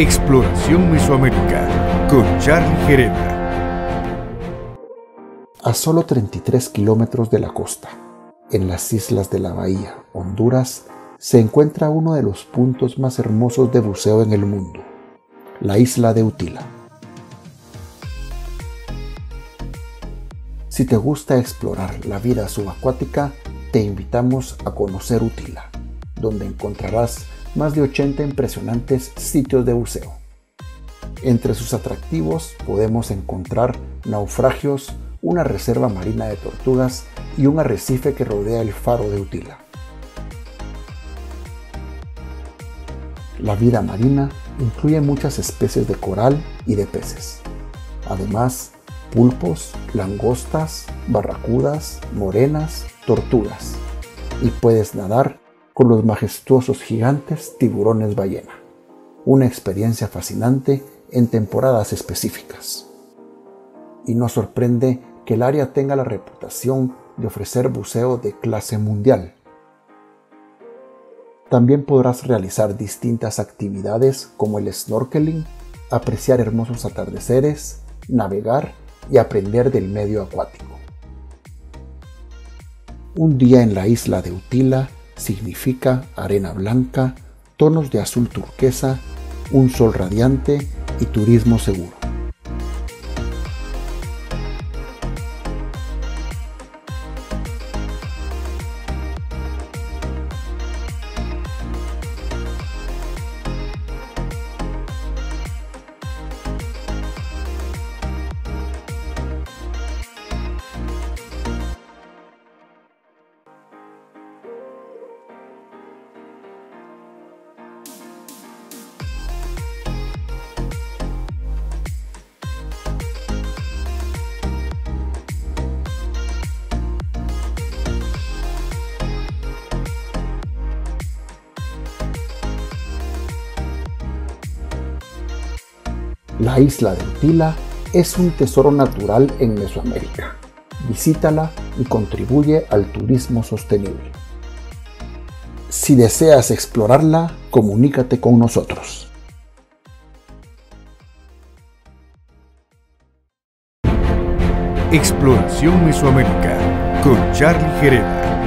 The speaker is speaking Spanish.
Exploración Mesoamérica con Charlie Gerena. A solo 33 kilómetros de la costa, en las Islas de la Bahía, Honduras, se encuentra uno de los puntos más hermosos de buceo en el mundo, la Isla de Utila. Si te gusta explorar la vida subacuática, te invitamos a conocer Utila, donde encontrarás más de 80 impresionantes sitios de buceo. Entre sus atractivos podemos encontrar naufragios, una reserva marina de tortugas y un arrecife que rodea el faro de Utila. La vida marina incluye muchas especies de coral y de peces, además pulpos, langostas, barracudas, morenas, tortugas, y puedes nadar con los majestuosos gigantes tiburones ballena, una experiencia fascinante en temporadas específicas. Y no sorprende que el área tenga la reputación de ofrecer buceo de clase mundial. También podrás realizar distintas actividades como el snorkeling, apreciar hermosos atardeceres, navegar y aprender del medio acuático. Un día en la Isla de Utila significa arena blanca, tonos de azul turquesa, un sol radiante y turismo seguro. La isla de Utila es un tesoro natural en Mesoamérica. Visítala y contribuye al turismo sostenible. Si deseas explorarla, comunícate con nosotros. Exploración Mesoamérica con Charlie Gerena.